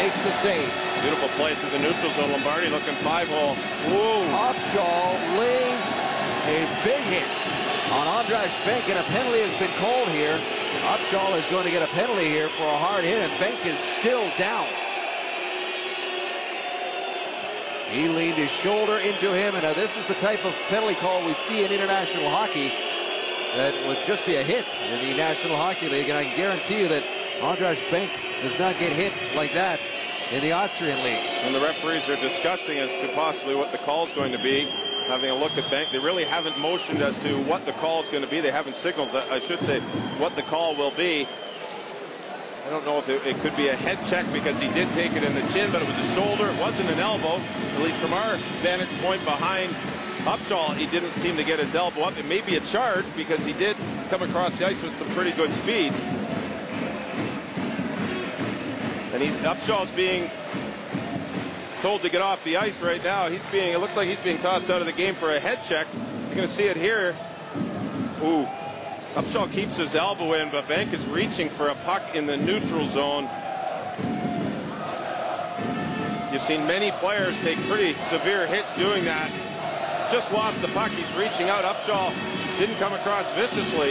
makes the save. Beautiful play through the neutral zone. Lombardi looking five-hole. Upshall lays a big hit on Andras Benk, and a penalty has been called here. Upshall is going to get a penalty here for a hard hit, and Benk is still down. He leaned his shoulder into him, and now this is the type of penalty call we see in international hockey that would just be a hit in the National Hockey League, and I can guarantee you that Andras Benk does not get hit like that in the Austrian League. And the referees are discussing as to possibly what the call is going to be, having a look at Benk. They really haven't motioned as to what the call is going to be. They haven't signaled, I should say, what the call will be. I don't know if it could be a head check because he did take it in the chin, but it was a shoulder. It wasn't an elbow, at least from our vantage point behind Upshall. He didn't seem to get his elbow up. It may be a charge because he did come across the ice with some pretty good speed. And Upshall's being told to get off the ice right now. It looks like he's being tossed out of the game for a head check. You're going to see it here. Ooh. Upshall keeps his elbow in, but Benk is reaching for a puck in the neutral zone. You've seen many players take pretty severe hits doing that. Just lost the puck. He's reaching out. Upshall didn't come across viciously.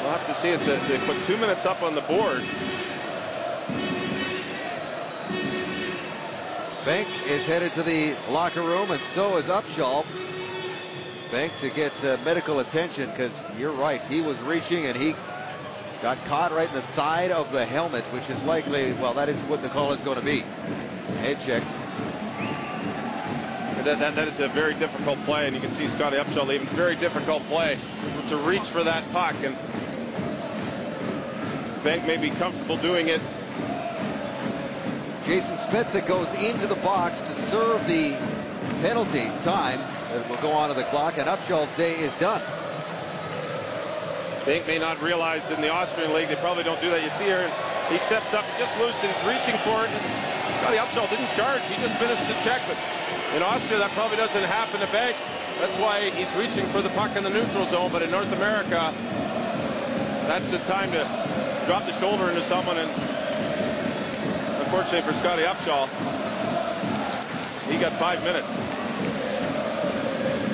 We'll have to see. They put 2 minutes up on the board. Benk is headed to the locker room, and so is Upshall. Benk to get medical attention, because you're right, he was reaching and he got caught right in the side of the helmet, which is likely, well, that is what the call is going to be. Head check. That is a very difficult play, and you can see Scottie Upshall leaving. Very difficult play to reach for that puck, and Benk may be comfortable doing it. Jason Spitzik goes into the box to serve the penalty time. It will go on to the clock, and Upshall's day is done. Benk may not realize in the Austrian League they probably don't do that. You see here, he steps up, just loosens, reaching for it. Scottie Upshall didn't charge, he just finished the check. But in Austria, that probably doesn't happen to Benk. That's why he's reaching for the puck in the neutral zone. But in North America, that's the time to drop the shoulder into someone. And unfortunately for Scottie Upshall, he got 5 minutes.